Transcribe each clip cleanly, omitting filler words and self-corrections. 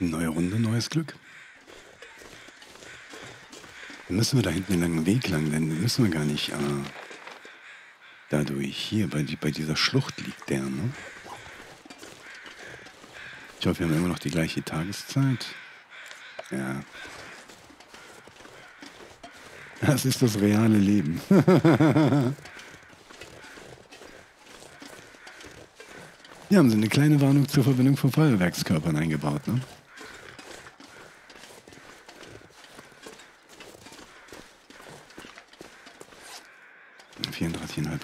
Neue Runde, neues Glück. Müssen wir da hinten den langen Weg lang, denn müssen wir gar nicht dadurch. Hier, bei dieser Schlucht liegt der, ne? Ich hoffe, wir haben immer noch die gleiche Tageszeit. Ja. Das ist das reale Leben. Hier haben sie eine kleine Warnung zur Verwendung von Feuerwerkskörpern eingebaut, ne?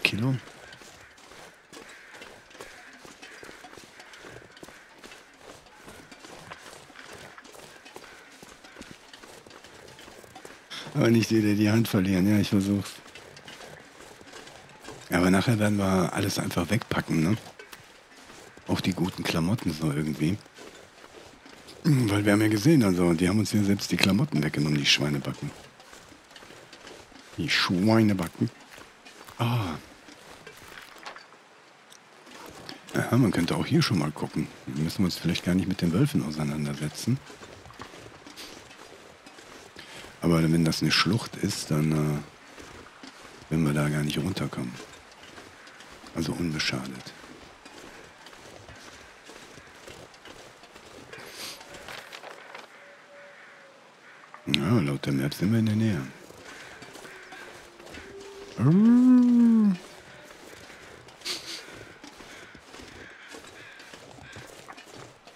Kilo. Aber nicht jeder die Hand verlieren, ja, ich versuch's. Aber nachher werden wir alles einfach wegpacken, ne? Auch die guten Klamotten so irgendwie. Weil wir haben ja gesehen, also, die haben uns hier selbst die Klamotten weggenommen, die Schweinebacken. Die Schweinebacken. Ah. Aha, man könnte auch hier schon mal gucken. Wir müssen uns vielleicht gar nicht mit den Wölfen auseinandersetzen. Aber wenn das eine Schlucht ist, dann werden wir da gar nicht runterkommen. Also unbeschadet. Ja, laut der Map sind wir in der Nähe.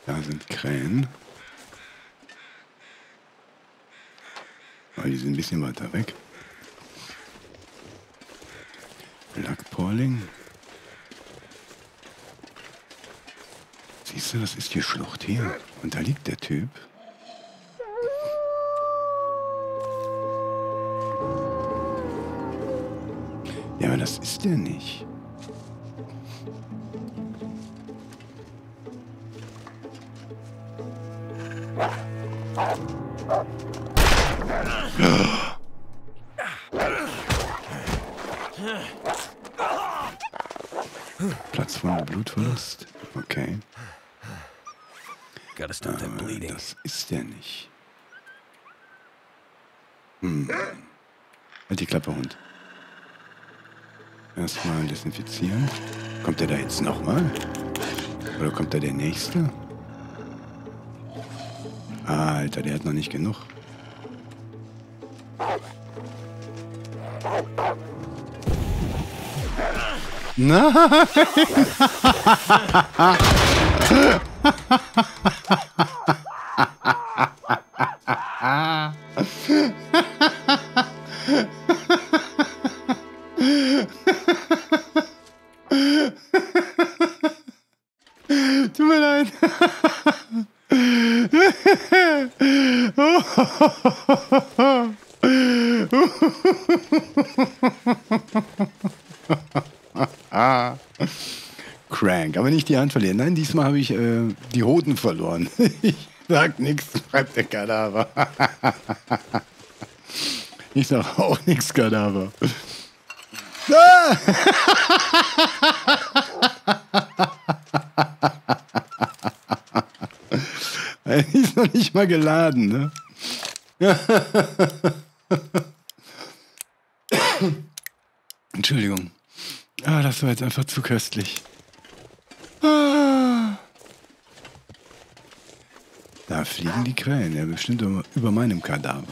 Da sind Krähen. Aber die sind ein bisschen weiter weg. Black Pauling. Siehst du, das ist die Schlucht hier. Und da liegt der Typ. Ja, aber das ist der nicht. Platzvoller Blutverlust. Okay. Aber das ist der nicht. Hm. Halt die Klappe, Hund. Erstmal desinfizieren. Kommt der da jetzt nochmal? Oder kommt da der nächste? Alter, der hat noch nicht genug. Nein! Tut mir leid. Crank, aber nicht die Hand verlieren. Nein, diesmal habe ich die Hoden verloren. Ich sag nichts, schreibt der Kadaver. Ich sag auch nichts, Kadaver. Die ist noch nicht mal geladen, ne? Entschuldigung. Ah, das war jetzt einfach zu köstlich. Ah. Da fliegen die Krähen, ja, bestimmt über meinem Kadaver.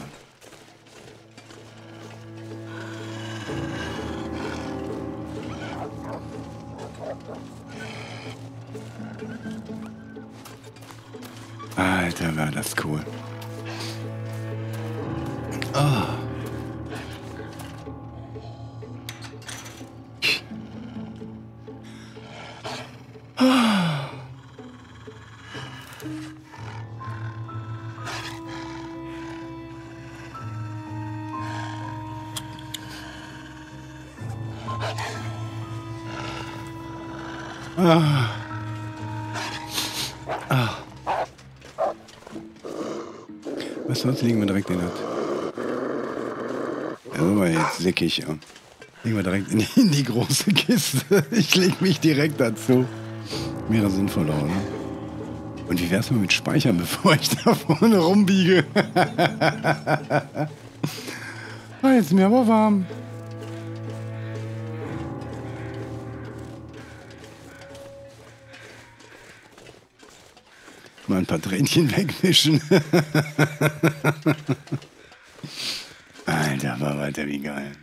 Alter, war das cool. Ah. Ah. Ah. Sonst legen wir direkt in das. Also jetzt sickig. Ja. Legen wir direkt in die große Kiste. Ich lege mich direkt dazu. Wäre sinnvoller, oder? Und wie wär's mal mit Speichern, bevor ich da vorne rumbiege? Ah, jetzt ist mir aber warm. Mal ein paar Tränchen wegwischen. Alter, war weiter wie geil.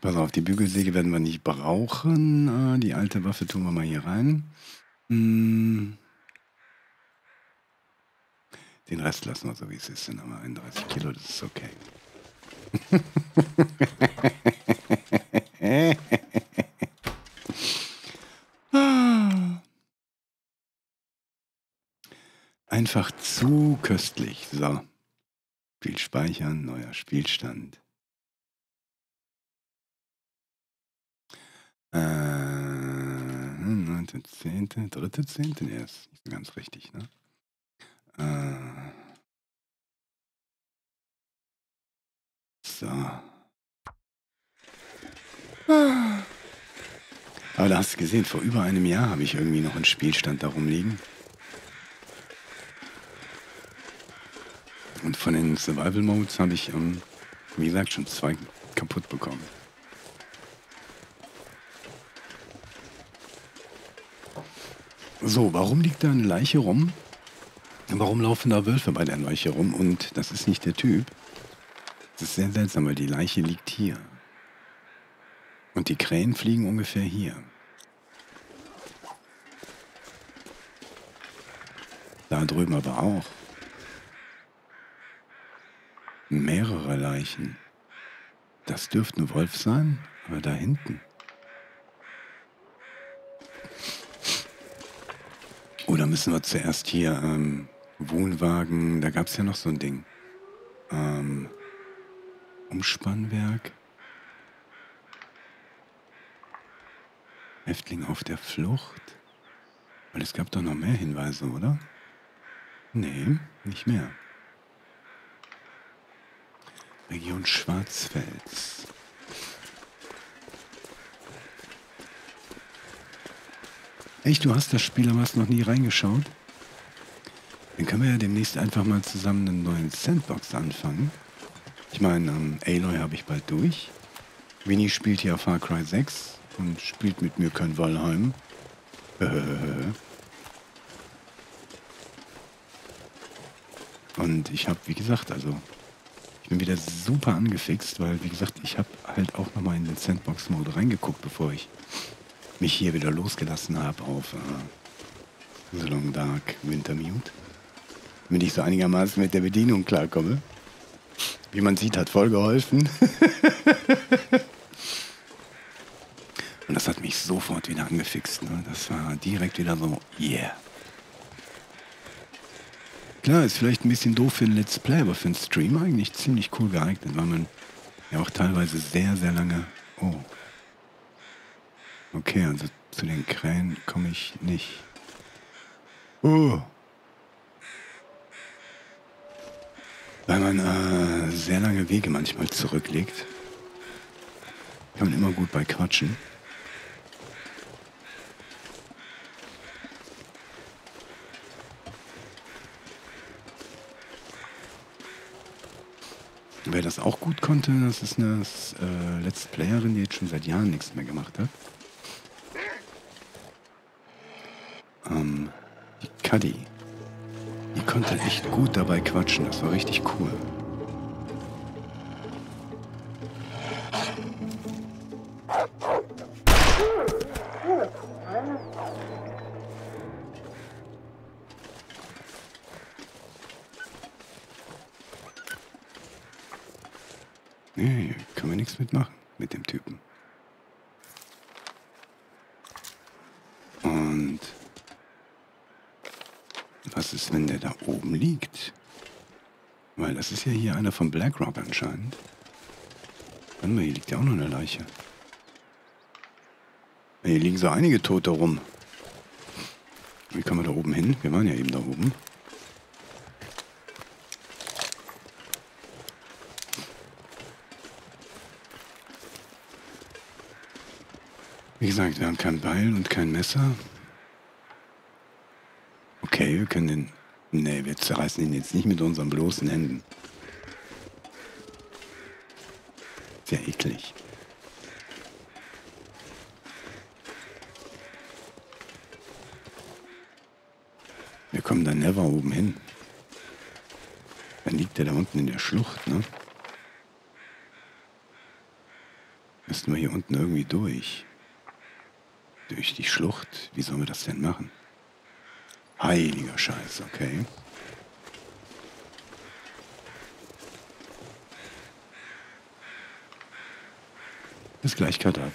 Pass auf, die Bügelsäge werden wir nicht brauchen. Ah, die alte Waffe tun wir mal hier rein. Hm. Den Rest lassen wir so, wie es ist. Dann haben wir 31 Kilo, das ist okay. Einfach zu köstlich. So. Spiel speichern, neuer Spielstand. Neunte, zehnte, dritte, zehnte? Nee, ist nicht ganz richtig, ne? So. Aber da hast du gesehen, vor über einem Jahr habe ich irgendwie noch einen Spielstand da rumliegen. Und von den Survival Modes habe ich, wie gesagt, schon 2 kaputt bekommen. So, warum liegt da eine Leiche rum? Warum laufen da Wölfe bei der Leiche rum? Und das ist nicht der Typ. Das ist sehr seltsam, weil die Leiche liegt hier. Und die Krähen fliegen ungefähr hier. Da drüben aber auch. Mehrere Leichen. Das dürfte ein Wolf sein, aber da hinten. Oder müssen wir zuerst hier Wohnwagen, da gab es ja noch so ein Ding. Umspannwerk. Häftling auf der Flucht. Weil es gab doch noch mehr Hinweise, oder? Nee, nicht mehr. Region Schwarzfels. Echt, du hast das Spiel, aber hast noch nie reingeschaut? Dann können wir ja demnächst einfach mal zusammen einen neuen Sandbox anfangen. Ich meine, Aloy habe ich bald durch. Winnie spielt hier Far Cry 6 und spielt mit mir kein Valheim. Und ich habe, wie gesagt, also... Ich bin wieder super angefixt, weil, wie gesagt, ich habe halt auch nochmal in den Sandbox-Mode reingeguckt, bevor ich mich hier wieder losgelassen habe auf The Long Dark, Wintermute. Damit ich so einigermaßen mit der Bedienung klarkomme. Wie man sieht, hat voll geholfen. Und das hat mich sofort wieder angefixt. Ne? Das war direkt wieder so, yeah. Klar, ist vielleicht ein bisschen doof für ein Let's Play, aber für einen Stream eigentlich ziemlich cool geeignet, weil man ja auch teilweise sehr, sehr lange... Oh. Okay, also zu den Krähen komme ich nicht. Oh. Weil man sehr lange Wege manchmal zurücklegt. Kann man immer gut bei quatschen. Wer das auch gut konnte, das ist eine Let's Playerin, die jetzt schon seit Jahren nichts mehr gemacht hat. Die Cuddy. Die konnte echt gut dabei quatschen, das war richtig cool. Nee, können wir nichts mitmachen mit dem Typen. Und was ist, wenn der da oben liegt? Weil das ist ja hier einer von BlackRock anscheinend. Warte mal, hier liegt ja auch noch eine Leiche. Hier liegen so einige Tote rum. Wie kommen wir da oben hin? Wir waren ja eben da oben. Wie gesagt, wir haben kein Beil und kein Messer. Okay, Okay, wir können den... Nee, wir zerreißen ihn jetzt nicht mit unseren bloßen Händen. Sehr eklig. Wir kommen da never oben hin. Dann liegt er da unten in der Schlucht, ne? Müssen wir hier unten irgendwie durch. Durch die Schlucht? Wie sollen wir das denn machen? Heiliger Scheiß, okay. Bis gleich, Kadaver.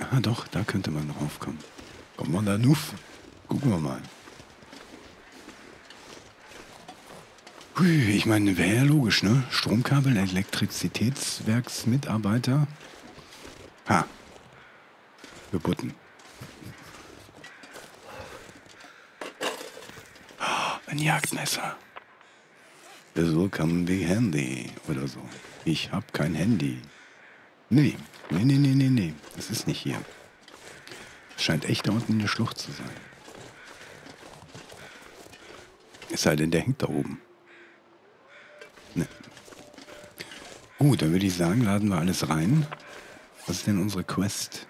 Aha, doch, da könnte man raufkommen. Komm mal da, Nuff. Gucken wir mal. Ich meine, wäre ja logisch, ne? Stromkabel, Elektrizitätswerksmitarbeiter. Ha. Gebunden. Oh, ein Jagdmesser. So kommen die Handy oder so. Ich hab kein Handy. Nee, nee, nee, nee, nee, nee. Das ist nicht hier. Es scheint echt da unten in der Schlucht zu sein. Es sei denn, der hängt da oben. Ne. Gut, dann würde ich sagen, laden wir alles rein. Was ist denn unsere Quest?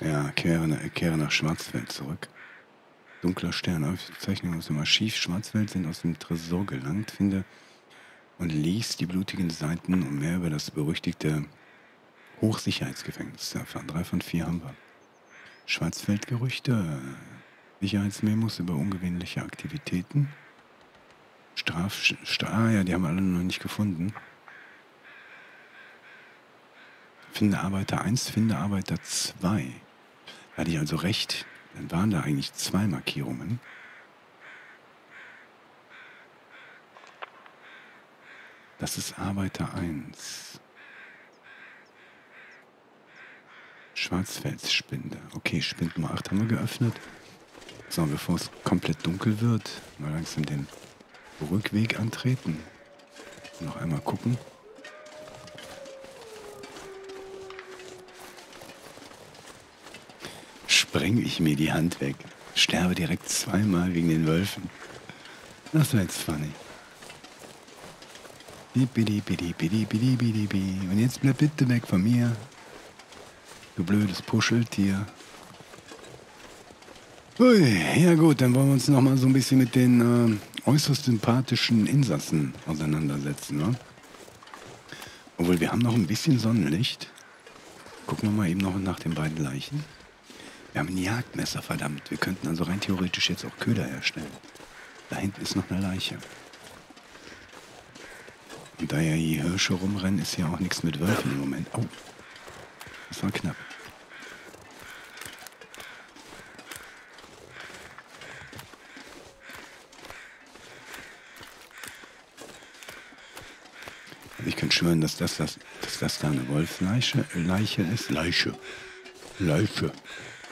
Ja, kehre nach Schwarzfeld zurück. Dunkler Stern, Aufzeichnungen aus dem Archiv Schwarzfeld sind aus dem Tresor gelangt, finde. Und lies die blutigen Seiten, um mehr über das berüchtigte Hochsicherheitsgefängnis zu erfahren. 3 von 4 haben wir. Schwarzfeld-Gerüchte, Sicherheitsmemos über ungewöhnliche Aktivitäten. Ah ja, die haben wir alle noch nicht gefunden. Finde Arbeiter 1, finde Arbeiter 2. Da hatte ich also recht. Dann waren da eigentlich 2 Markierungen. Das ist Arbeiter 1. Schwarzfelsspinde. Okay, Spind Nummer 8 haben wir geöffnet. So, bevor es komplett dunkel wird, mal langsam den Rückweg antreten. Noch einmal gucken. Spreng ich mir die Hand weg. Sterbe direkt 2-mal wegen den Wölfen. Das war jetzt funny. Und jetzt bleib bitte weg von mir. Du blödes Puscheltier. Ui, ja gut, dann wollen wir uns noch mal so ein bisschen mit den äußerst sympathischen Insassen auseinandersetzen, ne? Obwohl, wir haben noch ein bisschen Sonnenlicht. Gucken wir mal eben noch nach den beiden Leichen. Wir haben ein Jagdmesser, verdammt. Wir könnten also rein theoretisch jetzt auch Köder herstellen. Da hinten ist noch eine Leiche. Und da ja hier Hirsche rumrennen, ist ja auch nichts mit Wölfen im Moment. Oh, das war knapp. Ich kann schwören, dass das da eine Wolfsleiche ist. Leiche.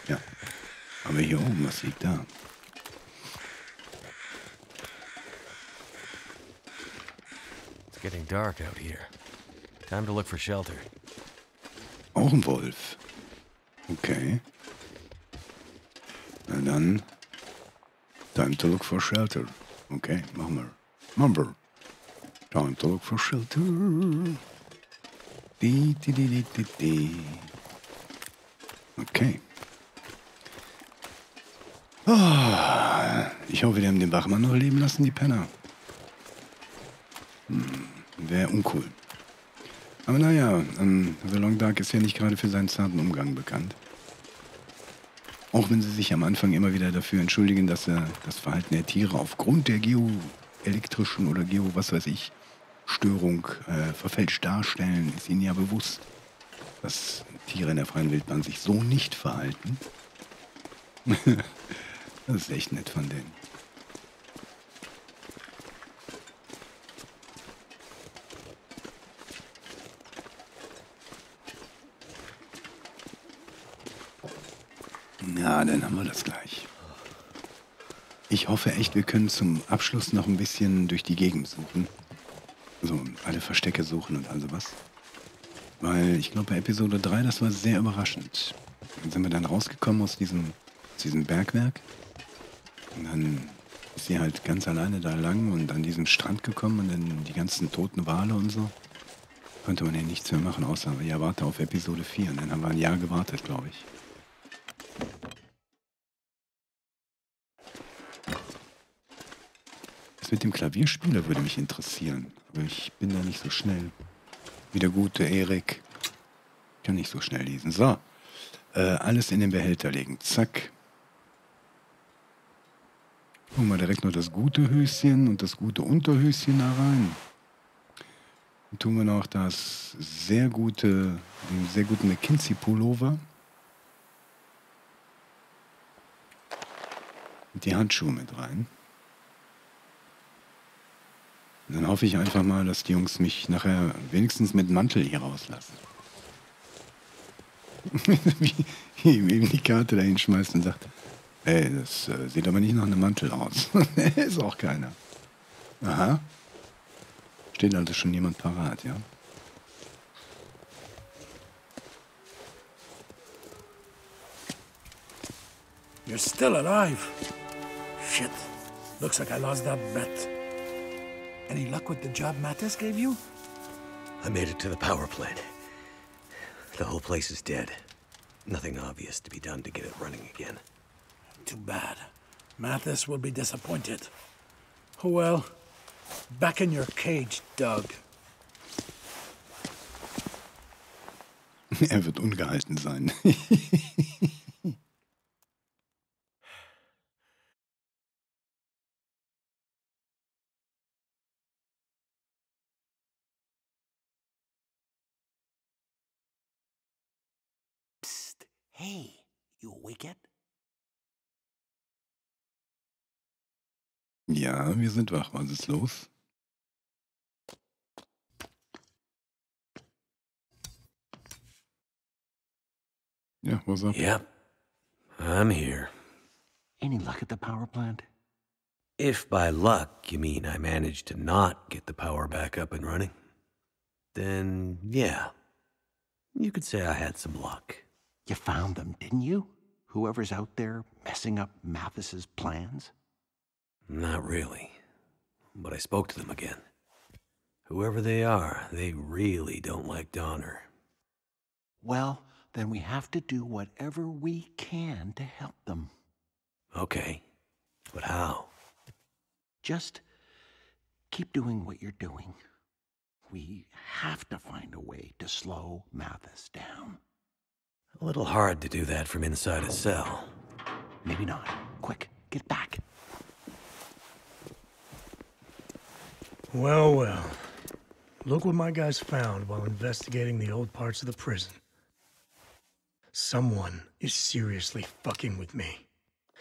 Ja. Aber hier oben, was liegt da? It's getting dark out here. Time to look for shelter. Auch ein Wolf. Okay. Na dann. Time to look for shelter. Okay, machen wir. Time to look for shelter. Okay. Oh, ich hoffe, die haben den Bachmann noch leben lassen, die Penner. Wäre uncool. Aber naja, The Long Dark ist ja nicht gerade für seinen zarten Umgang bekannt. Auch wenn sie sich am Anfang immer wieder dafür entschuldigen, dass er das Verhalten der Tiere aufgrund der geoelektrischen oder was weiß ich, Störung verfälscht darstellen, ist ihnen ja bewusst, dass Tiere in der freien Wildbahn sich so nicht verhalten. Das ist echt nett von denen. Na, dann haben wir das gleich. Ich hoffe echt, wir können zum Abschluss noch ein bisschen durch die Gegend suchen. So, alle Verstecke suchen und all sowas. Weil ich glaube, bei Episode 3, das war sehr überraschend. Dann sind wir dann rausgekommen aus diesem Bergwerk. Und dann ist sie halt ganz alleine da lang und an diesen Strand gekommen und dann die ganzen toten Wale und so. Konnte man ja nichts mehr machen, außer ja, warte auf Episode 4. Und dann haben wir ein Jahr gewartet, glaube ich. Das mit dem Klavierspieler würde mich interessieren. Aber ich bin da nicht so schnell. Wie der gute Erik. Ich kann nicht so schnell lesen. So. Alles in den Behälter legen. Zack. Gucken wir direkt nur das gute Höschen und das gute Unterhöschen da rein. Dann tun wir noch das einen sehr guten McKenzie-Pullover. Und die Handschuhe mit rein. Und dann hoffe ich einfach mal, dass die Jungs mich nachher wenigstens mit Mantel hier rauslassen. Wie eben die Karte dahin schmeißt und sagt, ey, das sieht aber nicht nach einem Mantel aus. Ist auch keiner. Aha. Steht also schon jemand parat, ja? You're still alive. Shit. Looks like I lost that bet. Any luck with the job Mathis gave you? I made it to the power plant. The whole place is dead. Nothing obvious to be done to get it running again. Too bad. Mathis will be disappointed. Oh well. Back in your cage, Doug. Wird ungehalten sein. Psst. Hey, you awake yet? Ja, wir sind wach. Was ist los? Yeah, what's up? Yep, I'm here. Any luck at the power plant? If by luck you mean I managed to not get the power back up and running, then yeah, you could say I had some luck. You found them, didn't you? Whoever's out there messing up Mathis's plans? Not really, but I spoke to them again. Whoever they are, they really don't like Donner. Well, then we have to do whatever we can to help them. Okay, but how? Just keep doing what you're doing. We have to find a way to slow Mathis down. A little hard to do that from inside a cell. Maybe not. Quick, get back. Well, well. Look what my guys found while investigating the old parts of the prison. Someone is seriously fucking with me.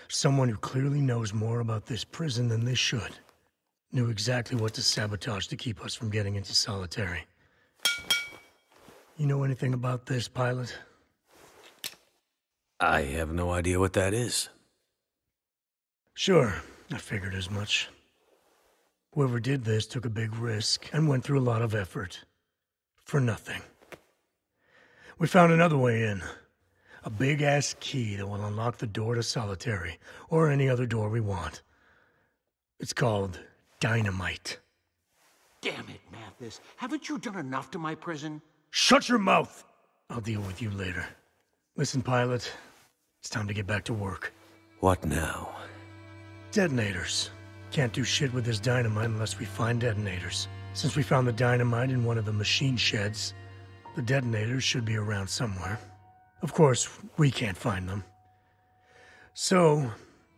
Someone who clearly knows more about this prison than they should. Knew exactly what to sabotage to keep us from getting into solitary. You know anything about this, pilot? I have no idea what that is. Sure, I figured as much. Whoever did this took a big risk and went through a lot of effort. For nothing. We found another way in. A big-ass key that will unlock the door to solitary, or any other door we want. It's called dynamite. Damn it, Mathis. Haven't you done enough to my prison? Shut your mouth! I'll deal with you later. Listen, pilot. It's time to get back to work. What now? Detonators. Can't do shit with this dynamite unless we find detonators. Since we found the dynamite in one of the machine sheds, the detonators should be around somewhere. Of course, we can't find them. So,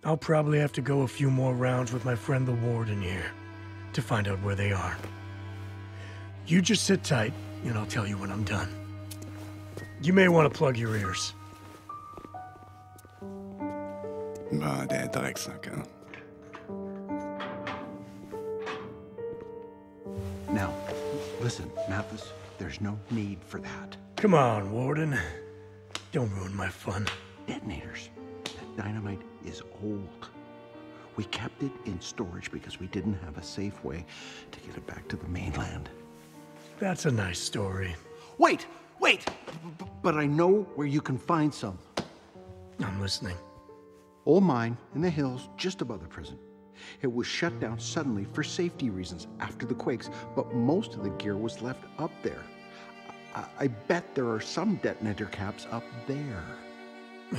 I'll probably have to go a few more rounds with my friend the warden here to find out where they are. You just sit tight, and I'll tell you when I'm done. You may want to plug your ears. Ah, der Drecksacker. Now, listen, Mathis, there's no need for that. Come on, warden. Don't ruin my fun. Detonators. That dynamite is old. We kept it in storage because we didn't have a safe way to get it back to the mainland. That's a nice story. Wait, wait! But I know where you can find some. I'm listening. Old mine in the hills just above the prison. It was shut down suddenly for safety reasons after the quakes, but most of the gear was left up there. I bet there are some detonator caps up there.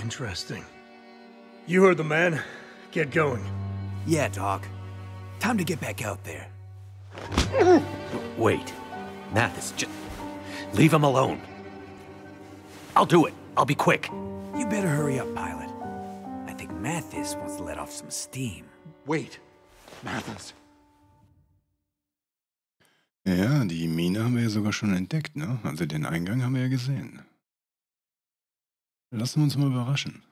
Interesting. You heard the man. Get going. Yeah, Doc. Time to get back out there. Wait. Mathis, just leave him alone. I'll do it. I'll be quick. You better hurry up, Pilot. I think Mathis wants to let off some steam. Wait. Mathis. Ja, die Mine haben wir ja sogar schon entdeckt, ne? Also den Eingang haben wir ja gesehen. Lassen wir uns mal überraschen.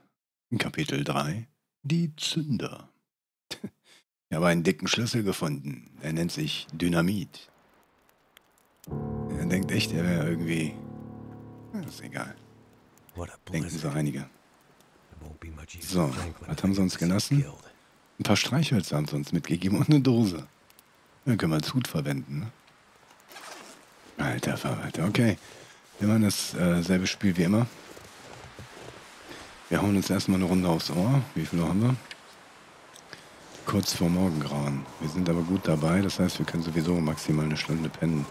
Kapitel 3. Die Zünder. Ich habe einen dicken Schlüssel gefunden. Er nennt sich Dynamit. Er denkt echt, er wäre irgendwie... Ja, ist egal. Denken so einige. So, was haben sie uns gelassen? Ein paar Streichhölzer haben sie uns mitgegeben und eine Dose. Dann können wir als Hut verwenden, ne? Alter Verwalter, okay. Wir machen dasselbe Spiel wie immer. Wir hauen uns erstmal eine Runde aufs Ohr. Wie viel haben wir? Kurz vor Morgengrauen. Wir sind aber gut dabei, das heißt, wir können sowieso maximal eine Stunde pennen.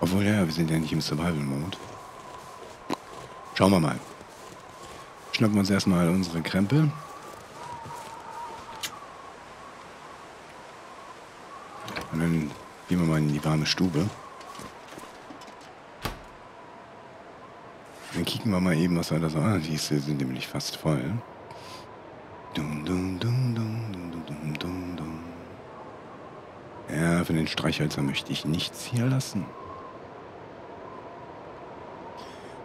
Obwohl, ja, wir sind ja nicht im Survival-Mode. Schauen wir mal. Schnappen wir uns erstmal unsere Krempel. Und dann gehen wir mal in die warme Stube. Dann kicken wir mal eben, was wir da so... Ah, die sind nämlich fast voll. Ja, für den Streichhölzer möchte ich nichts hier lassen.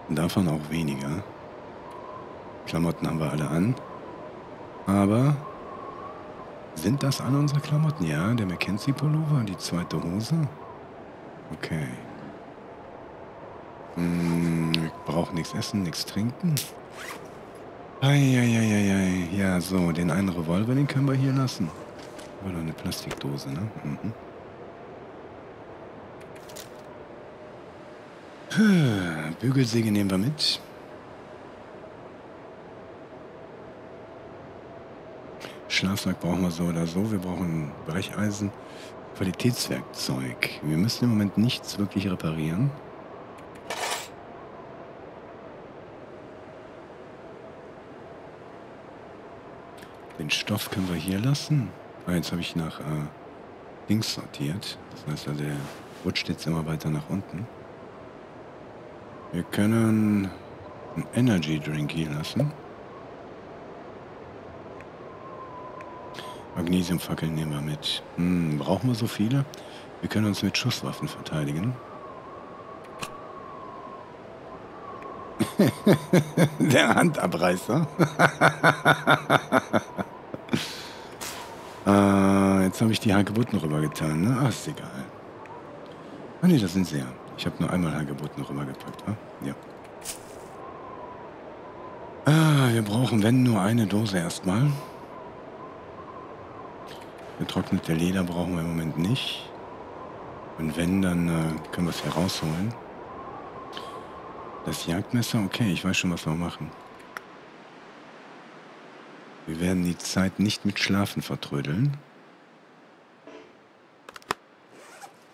Und davon auch weniger. Klamotten haben wir alle an. Aber... Sind das alle unsere Klamotten? Ja, der McKenzie-Pullover, die zweite Hose. Okay. Ich brauche nichts essen, nichts trinken. Eieieiei. Ja, so, den einen Revolver, den können wir hier lassen. War doch eine Plastikdose, ne? Mhm. Bügelsäge nehmen wir mit. Schlafsack brauchen wir so oder so. Wir brauchen Brecheisen. Qualitätswerkzeug. Wir müssen im Moment nichts wirklich reparieren. Den Stoff können wir hier lassen. Ah, jetzt habe ich nach links sortiert. Das heißt, also der rutscht jetzt immer weiter nach unten. Wir können einen Energy Drink hier lassen. Magnesiumfackeln nehmen wir mit. Brauchen wir so viele? Wir können uns mit Schusswaffen verteidigen. Der Handabreißer. Jetzt habe ich die Hagebutten rübergetan, ne? Ach, ist egal. Ah, ne, das sind sie ja. Ich habe nur einmal Hagebutten rübergepackt, ne? Ja. Wir brauchen, wenn, nur eine Dose erstmal. Getrocknete Leder brauchen wir im Moment nicht. Und wenn, dann können wir es hier rausholen. Das Jagdmesser, okay, ich weiß schon, was wir machen. Wir werden die Zeit nicht mit Schlafen vertrödeln.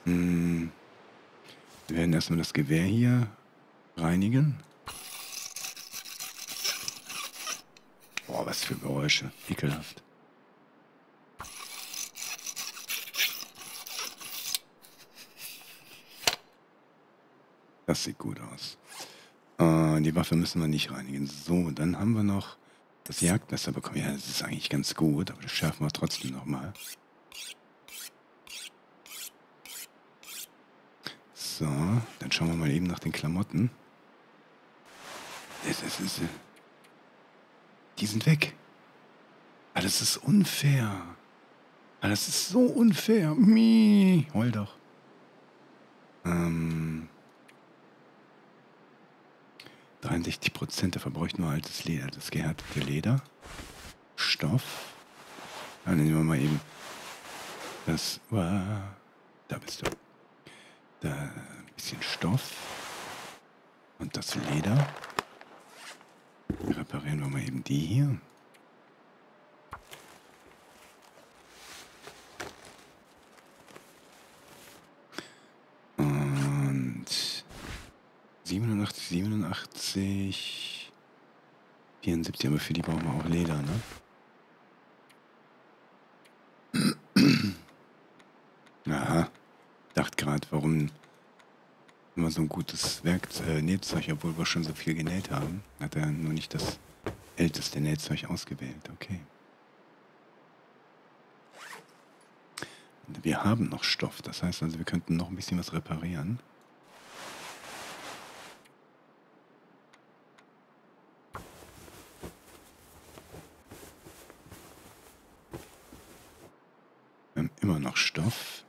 Wir werden erstmal das Gewehr hier reinigen. Boah, was für Geräusche. Ekelhaft. Das sieht gut aus. Die Waffe müssen wir nicht reinigen. So, dann haben wir noch das Jagdmesser bekommen. Ja, das ist eigentlich ganz gut, aber das schärfen wir trotzdem nochmal. So, dann schauen wir mal eben nach den Klamotten. Die sind weg. Ah, das ist unfair. Ah, das ist so unfair. Mie. Heul doch. %, da verbräuchte nur altes Leder, das gehärtete Leder, Stoff, Dann nehmen wir mal eben. Das war. Da bist du. Da ein bisschen Stoff. Und das Leder. Reparieren wir mal eben die hier. Und 87, 74, aber für die brauchen wir auch Leder, ne? Aha. Dachte gerade, warum immer so ein gutes Nähzeug, obwohl wir schon so viel genäht haben. Hat er nur nicht das älteste Nähzeug ausgewählt. Okay. Wir haben noch Stoff, das heißt also, wir könnten noch ein bisschen was reparieren. Wir haben immer noch Stoff.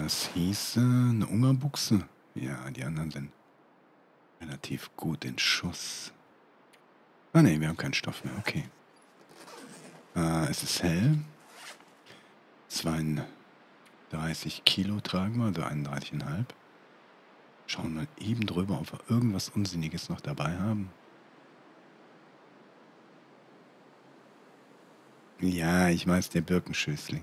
Das hieße eine Ungerbuchse. Ja, die anderen sind relativ gut in Schuss. Ah ne, wir haben keinen Stoff mehr, okay. Es ist hell. 32 Kilo tragen wir, also 31,5. Schauen wir eben drüber, ob wir irgendwas Unsinniges noch dabei haben. Ja, ich weiß, der Birkenschößling.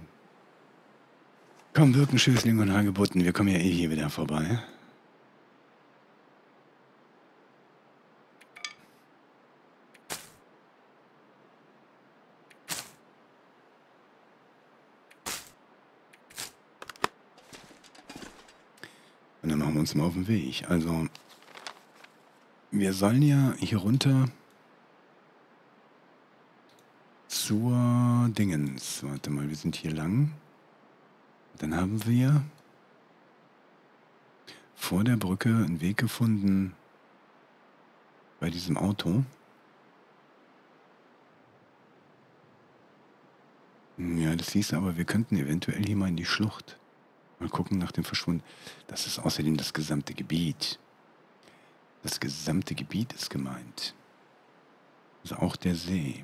Komm, Birkenschößling und Hagebutten, wir kommen ja eh hier wieder vorbei. Mal auf dem Weg. Also, wir sollen ja hier runter zur Dingens. Warte mal, wir sind hier lang. Dann haben wir vor der Brücke einen Weg gefunden bei diesem Auto. Ja, das hieß aber, wir könnten eventuell hier mal in die Schlucht. Mal gucken nach dem Verschwunden. Das ist außerdem das gesamte Gebiet. Das gesamte Gebiet ist gemeint. Also auch der See.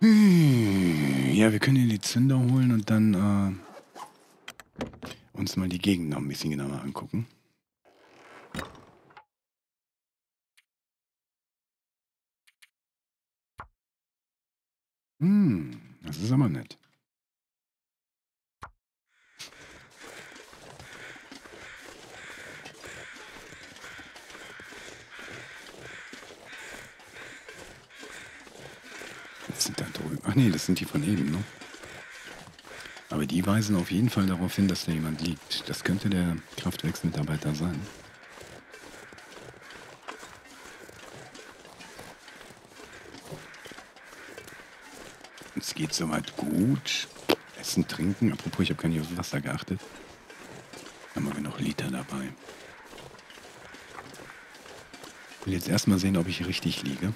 Ja, wir können hier die Zünder holen und dann uns mal die Gegend noch ein bisschen genauer angucken. Das ist aber nett. Da drüben. Ach nee, das sind die von eben, ne? Aber die weisen auf jeden Fall darauf hin, dass da jemand liegt. Das könnte der Kraftwerksmitarbeiter sein. Es geht soweit gut. Essen, trinken. Apropos, ich habe gar nicht aufs Wasser geachtet. Haben wir genug Liter dabei. Ich will jetzt erstmal sehen, ob ich richtig liege.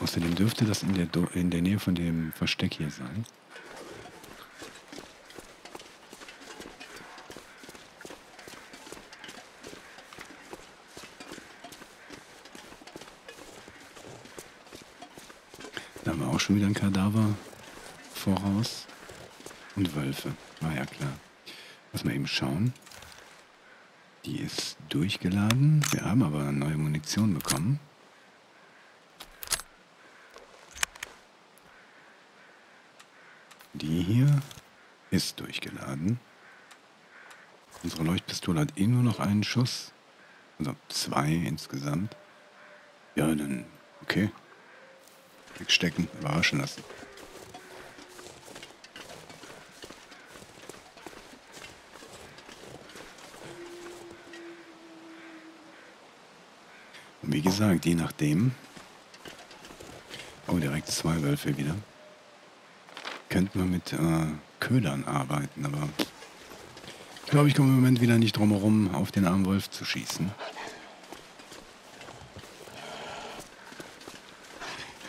Außerdem dürfte das in der Nähe von dem Versteck hier sein. Da haben wir auch schon wieder ein Kadaver voraus. Und Wölfe. War ja klar. Lass mal eben schauen. Die ist durchgeladen. Wir haben aber neue Munition bekommen. Die hier ist durchgeladen. Unsere Leuchtpistole hat eh nur noch einen Schuss. Also 2 insgesamt. Ja, dann okay. Wegstecken, überraschen lassen. Und wie gesagt, je nachdem. Oh, direkt 2 Wölfe wieder. Könnten wir mit Ködern arbeiten, aber ich glaube, ich komme im Moment wieder nicht drum herum, auf den armen Wolf zu schießen.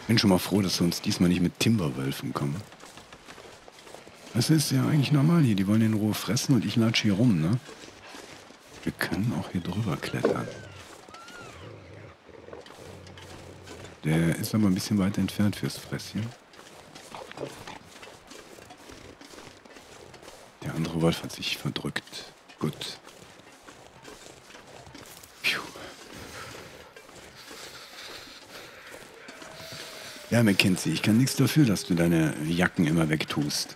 Bin schon mal froh, dass wir uns diesmal nicht mit Timberwölfen kommen. Das ist ja eigentlich normal hier, die wollen in Ruhe fressen und ich latsche hier rum, ne? Wir können auch hier drüber klettern. Der ist aber ein bisschen weit entfernt fürs Fresschen. Der andere Wolf hat sich verdrückt. Gut. Phew. Ja, McKenzie, ich kann nichts dafür, dass du deine Jacken immer wegtust.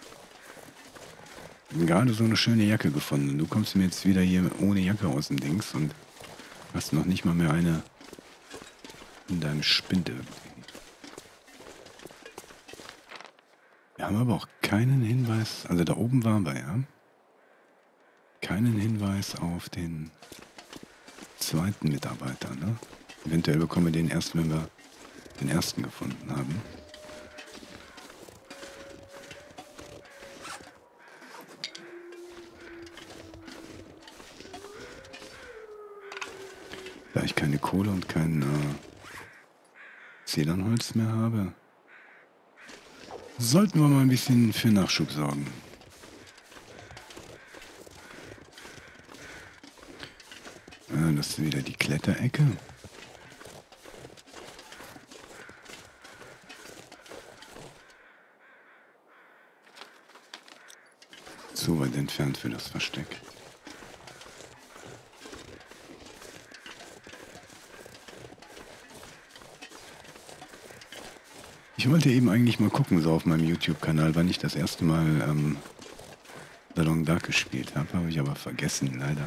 Ich habe gerade so eine schöne Jacke gefunden. Du kommst mir jetzt wieder hier ohne Jacke aus dem Dings und hast noch nicht mal mehr eine in deinem Spinde. Wir haben aber auch keinen Hinweis, also da oben waren wir ja, keinen Hinweis auf den zweiten Mitarbeiter, ne? Eventuell bekommen wir den erst, wenn wir den ersten gefunden haben. Da ich keine Kohle und kein Zedernholz mehr habe, sollten wir mal ein bisschen für Nachschub sorgen. Das ist wieder die Kletterecke. So weit entfernt für das Versteck. Ich wollte eben eigentlich mal gucken, so auf meinem YouTube-Kanal, wann ich das erste Mal The Long Dark gespielt habe. Habe ich aber vergessen, leider.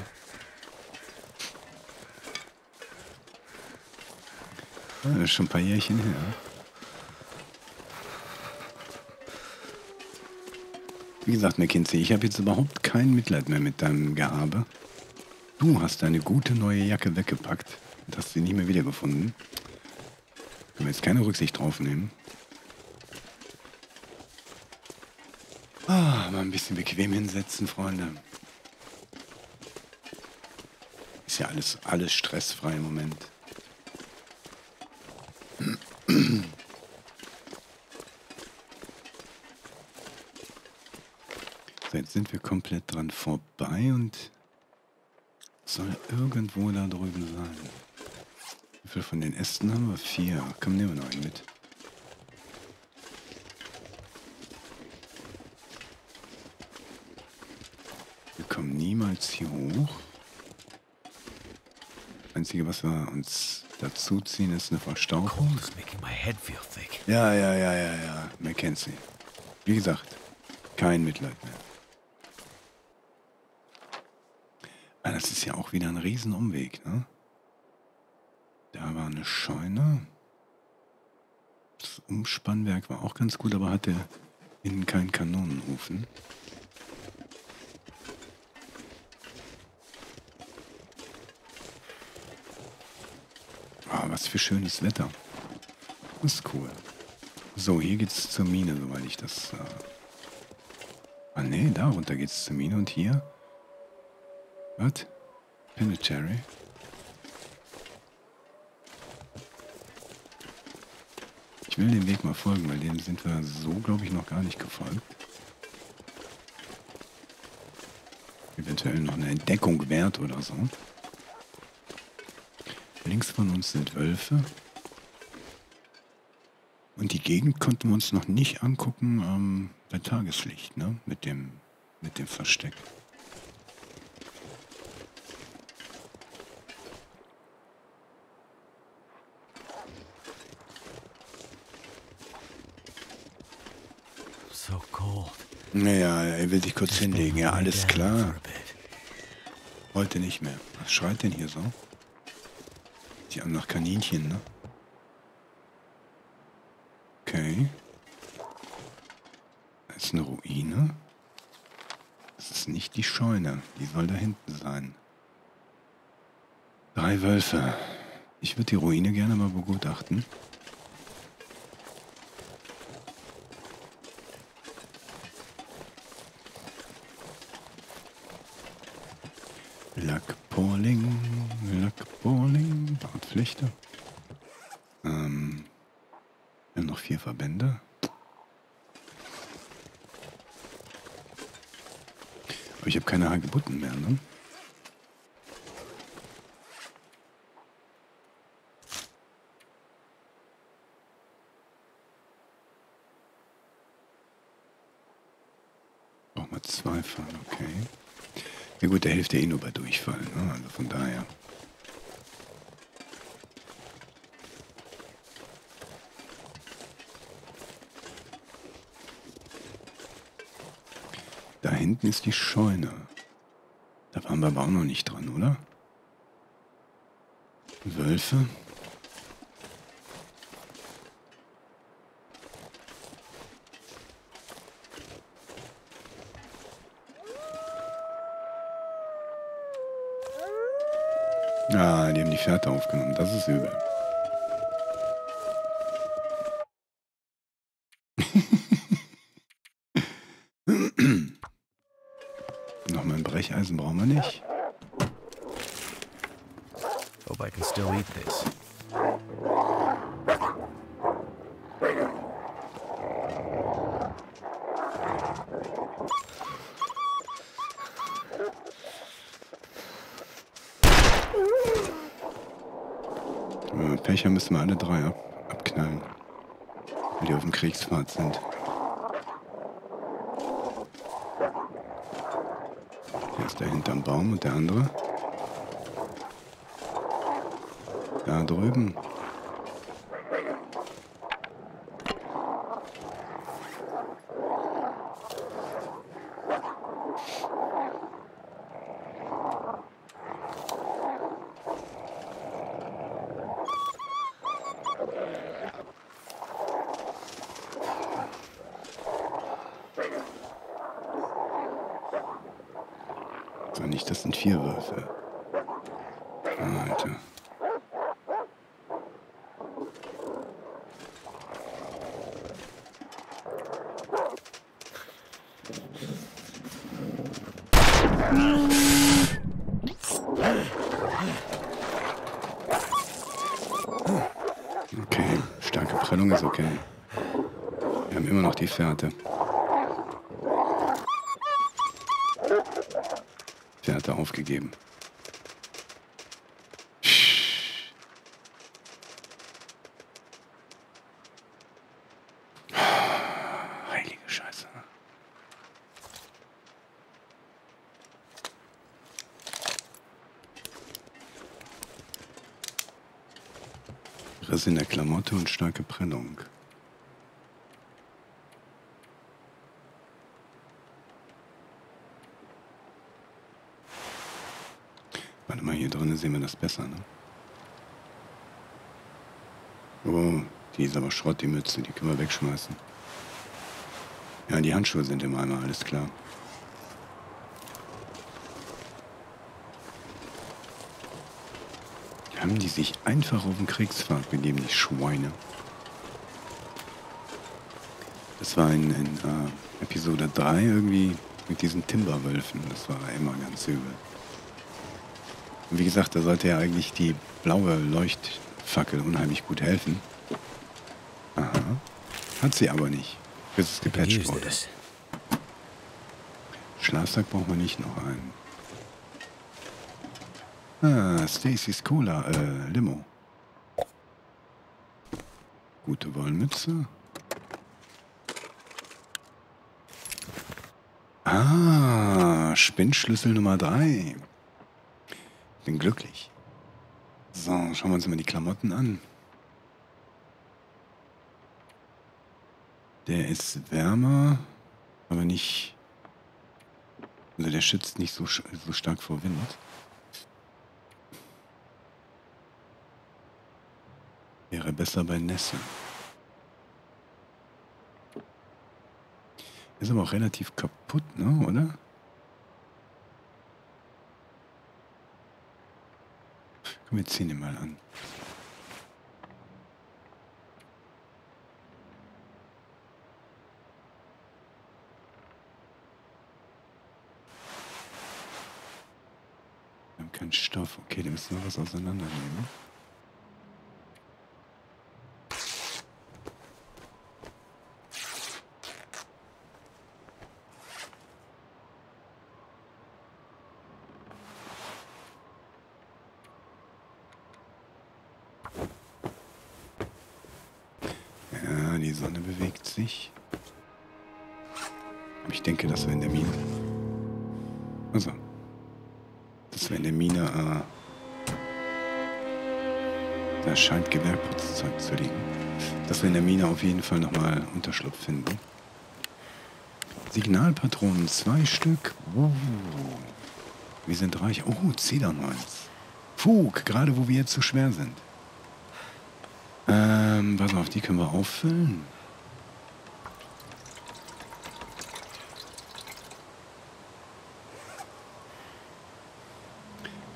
Ah, das ist schon ein paar Jährchen her. Wie gesagt, McKenzie, ich habe jetzt überhaupt kein Mitleid mehr mit deinem Gehabe. Du hast deine gute neue Jacke weggepackt und hast sie nicht mehr wiedergefunden. Können wir jetzt keine Rücksicht drauf nehmen. Ah, mal ein bisschen bequem hinsetzen, Freunde. Ist ja alles stressfrei im Moment. So, jetzt sind wir komplett dran vorbei und soll irgendwo da drüben sein. Wie viel von den Ästen haben wir? 4. Komm, nehmen wir noch einen mit. Niemals hier hoch. Das Einzige, was wir uns dazu ziehen, ist eine Verstauchung. Ja. McKenzie. Wie gesagt, kein Mitleid mehr. Aber das ist ja auch wieder ein Riesenumweg, ne? Da war eine Scheune. Das Umspannwerk war auch ganz gut, aber hatte innen keinen Kanonenofen. Was für schönes Wetter. Ist cool. So, hier geht's zur Mine, soweit ich das... Ah ne, da runter geht's zur Mine und hier... Was? Penitentiary. Ich will dem Weg mal folgen, weil dem sind wir so, glaube ich, noch gar nicht gefolgt. Eventuell noch eine Entdeckung wert oder so. Links von uns sind Wölfe. Und die Gegend konnten wir uns noch nicht angucken bei Tageslicht, ne? Mit dem Versteck. So cold. Naja, er will sich kurz hinlegen. Ja, alles klar. Heute nicht mehr. Was schreit denn hier so? Nach Kaninchen, ne? Okay. Da ist eine Ruine. Das ist nicht die Scheune. Die soll da hinten sein. 3 Wölfe. Ich würde die Ruine gerne mal begutachten. Black Pauling. Flechte. Wir haben noch 4 Verbände. Aber ich habe keine Hagebutten mehr, ne? 2 fahren, okay. Ja gut, der hilft ja eh nur bei Durchfall, ne? Also von daher. Da hinten ist die Scheune. Da waren wir aber auch noch nicht dran, oder? Wölfe. Ah, die haben die Fährte aufgenommen. Das ist übel. Nochmal ein Brecheisen brauchen wir nicht. Hope I can still eat this. Fächer müssen wir alle drei abknallen, weil die auf dem Kriegspfad sind. Der ist da hinterm Baum und der andere. Da drüben. Nicht, das sind 4 Würfe. Alter. Okay, starke Prellung ist okay. Wir haben immer noch die Fährte. Fährte aufgegeben. Heilige Scheiße. Riss in der Klamotte und starke Prellung. Hier drinnen sehen wir das besser, ne? Oh, die ist aber Schrott, die Mütze, die können wir wegschmeißen. Ja, die Handschuhe sind im Eimer, alles klar. Haben die sich einfach auf den Kriegspfad begeben, die Schweine? Das war in Episode 3 irgendwie mit diesen Timberwölfen, das war immer ganz übel. Wie gesagt, da sollte ja eigentlich die blaue Leuchtfackel unheimlich gut helfen. Aha. Hat sie aber nicht. Bis es gepatcht wurde. Schlafsack brauchen wir nicht noch einen. Ah, Stacy's Cola, Limo. Gute Wollmütze. Ah, Spinnschlüssel Nummer 3. Bin glücklich. So, schauen wir uns mal die Klamotten an. Der ist wärmer, aber nicht... Also der schützt nicht so stark vor Wind. Wäre besser bei Nässe. Ist aber auch relativ kaputt, ne, oder? Wir ziehen ihn mal an. Wir haben keinen Stoff. Okay, da müssen wir was auseinandernehmen. Aber ich denke, das wäre in der Mine. Also. Das wäre in der Mine, da scheint Gewehrputzzeug zu liegen. Dass wir in der Mine auf jeden Fall nochmal Unterschlupf finden. Signalpatronen, 2 Stück. Oh. Wir sind reich. Oh, Zedernholz. Fug, gerade wo wir jetzt so schwer sind. Pass auf, die können wir auffüllen.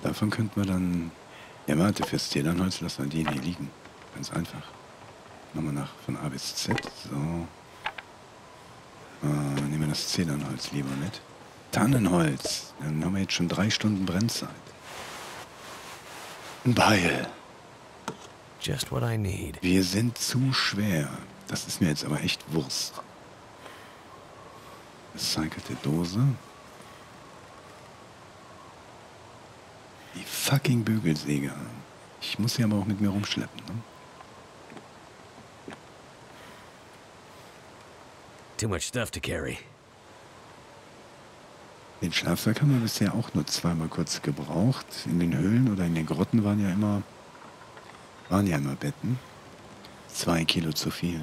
Davon könnten wir dann... Ja, warte, fürs Zedernholz lassen wir den hier liegen. Ganz einfach. Nochmal nach von A bis Z. So. Nehmen wir das Zedernholz lieber mit. Tannenholz. Dann haben wir jetzt schon 3 Stunden Brennzeit. Ein Beil. Just what I need. Wir sind zu schwer. Das ist mir jetzt aber echt Wurst. Recycelte Dose. Die fucking Bügelsäge. Ich muss sie aber auch mit mir rumschleppen, ne? Too much stuff to carry. Den Schlafsack haben wir bisher auch nur zweimal kurz gebraucht. In den Höhlen oder in den Grotten waren ja immer Betten. 2 Kilo zu viel.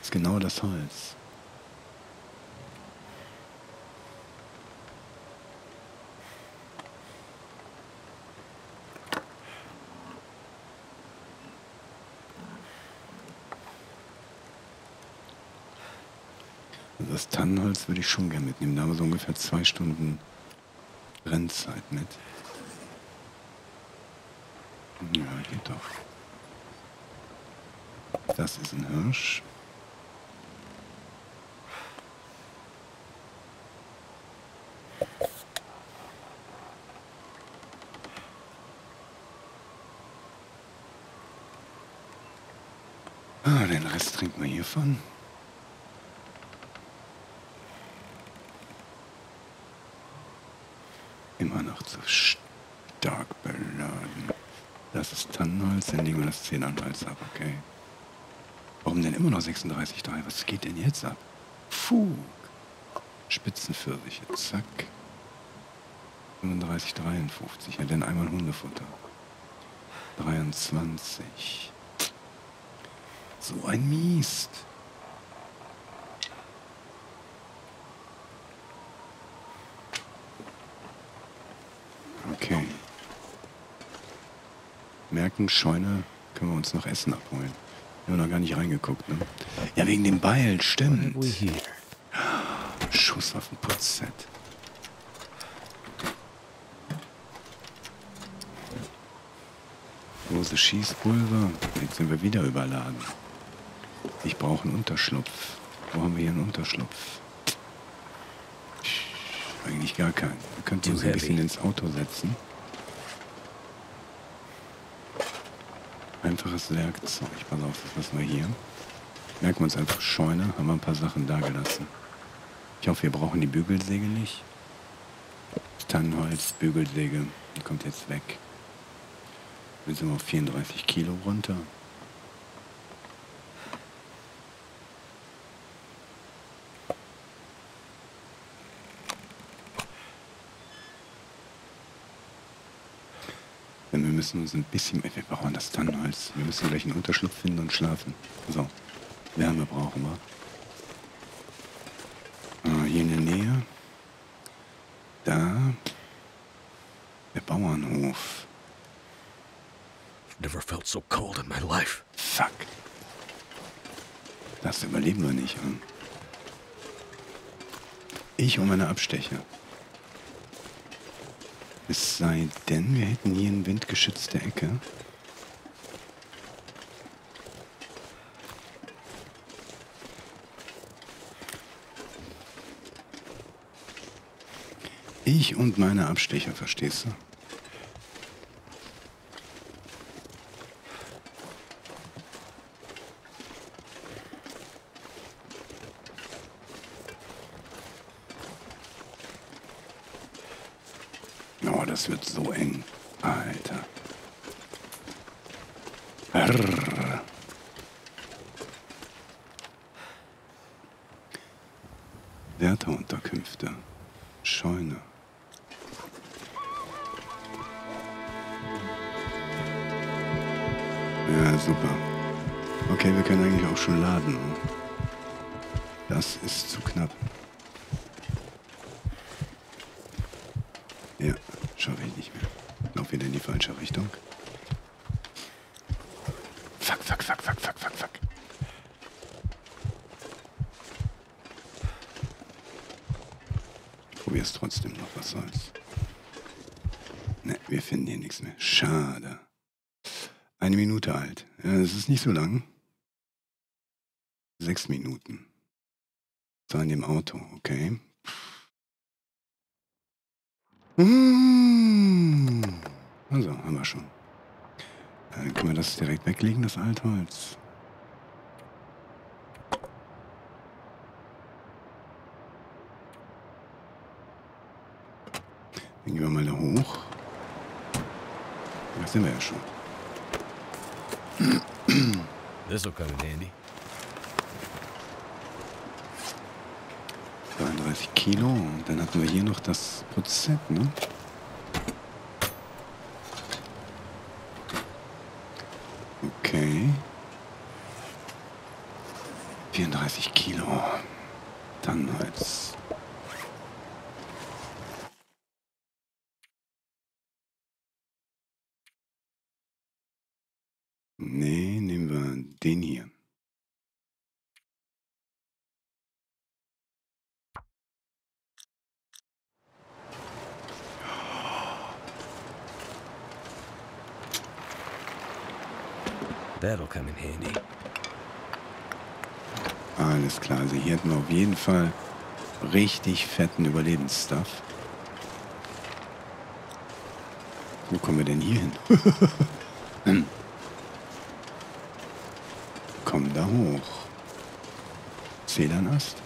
Das ist genau das Holz. Das Tannenholz würde ich schon gerne mitnehmen. Da haben wir so ungefähr 2 Stunden Brennzeit mit. Ja, geht doch. Das ist ein Hirsch. Ah, den Rest trinken wir hiervon. Immer noch zu stark beladen. Das ist Tannenholz, dann legen wir das Zedernholz ab, okay. Warum denn immer noch 36,3? Was geht denn jetzt ab? Fug! Spitzenpfirsiche, zack. 35,53, ja, denn einmal Hundefutter. 23. So ein Mist! Okay. Merken, Scheune, können wir uns noch Essen abholen. Wir haben noch gar nicht reingeguckt, ne? Ja, wegen dem Beil, stimmt. Schuss auf dem Putzset. Große Schießpulver. Jetzt sind wir wieder überladen. Ich brauche einen Unterschlupf. Wo haben wir hier einen Unterschlupf? Eigentlich gar keinen. Wir könnten uns ein bisschen ins Auto setzen. Einfaches Werkzeug. Pass auf, das lassen wir hier. Merken wir uns einfach Scheune. Haben wir ein paar Sachen da gelassen. Ich hoffe, wir brauchen die Bügelsäge nicht. Tannenholz, Bügelsäge. Die kommt jetzt weg. Jetzt sind wir auf 34 Kilo runter. Wir müssen uns ein bisschen... Wir brauchen das Tannenholz. Wir müssen gleich einen Unterschlupf finden und schlafen. So, Wärme brauchen wir. Hier in der Nähe. Da. Der Bauernhof. Never felt so cold in my life. Fuck. Das überleben wir nicht. Hm? Ich und meine Abstecher. Es sei denn, wir hätten hier eine windgeschützte Ecke. Ich und meine Abstecher, verstehst du? Das wird so eng. Alter. Arr. Der hat Unterkünfte, Scheune. Ja, super. Okay, wir können eigentlich auch schon laden. Das ist zu knapp. Ja, schaffe ich nicht mehr. Lauf wieder in die falsche Richtung. Fuck, fuck, fuck, fuck, fuck, fuck, fuck. Ich probiere es trotzdem noch, was soll's. Ne, wir finden hier nichts mehr. Schade. 1 Minute alt. Ja, das ist nicht so lang. 6 Minuten. So an dem Auto, okay. Also, haben wir schon. Dann können wir das direkt weglegen, das Altholz. Dann gehen wir mal da hoch. Da sind wir ja schon. Das will kommen, Handy. 32 Kilo. Und dann hatten wir hier noch das Prozent, ne? Okay. 34 Kilo. Dann als... Nee, nehmen wir den hier. That'll come in handy. Alles klar, also hier hätten wir auf jeden Fall richtig fetten Überlebensstuff. Wo kommen wir denn hier hin? Komm da hoch. Zedernast?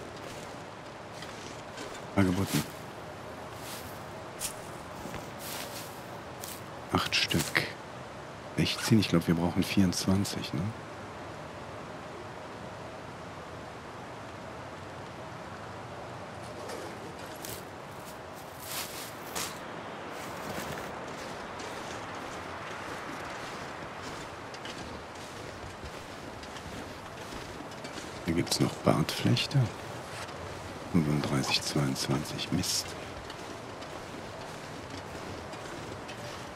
Angeboten. 8 Stück. 16, ich glaube, wir brauchen 24, ne? Hier gibt es noch Bartflechte. 35, 22, Mist.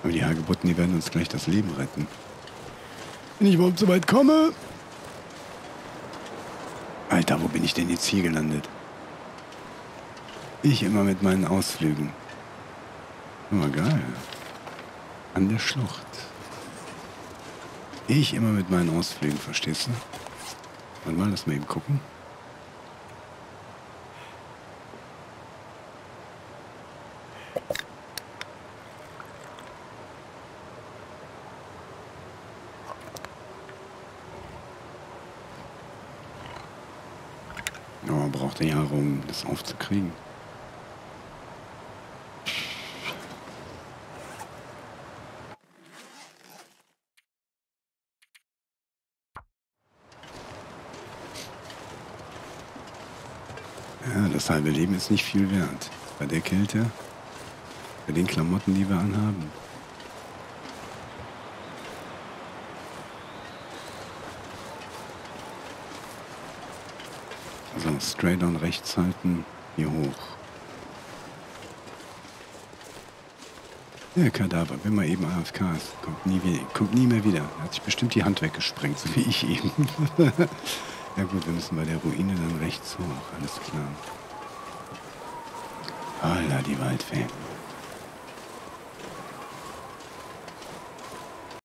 Aber die Hagebutten, die werden uns gleich das Leben retten. Wenn ich überhaupt so weit komme. Alter, wo bin ich denn jetzt hier gelandet? Ich immer mit meinen Ausflügen. Immer geil. An der Schlucht. Ich immer mit meinen Ausflügen, verstehst du? Warte mal, lass mal eben gucken. Jahre, um das aufzukriegen. Ja, das halbe Leben ist nicht viel wert. Bei der Kälte, bei den Klamotten, die wir anhaben. So, straight on rechts halten, hier hoch. Der Kadaver, wenn man eben AFK ist, kommt nie mehr wieder. Er hat sich bestimmt die Hand weggesprengt, so wie ich eben. Ja gut, wir müssen bei der Ruine dann rechts hoch, alles klar. Holla, die Waldfee.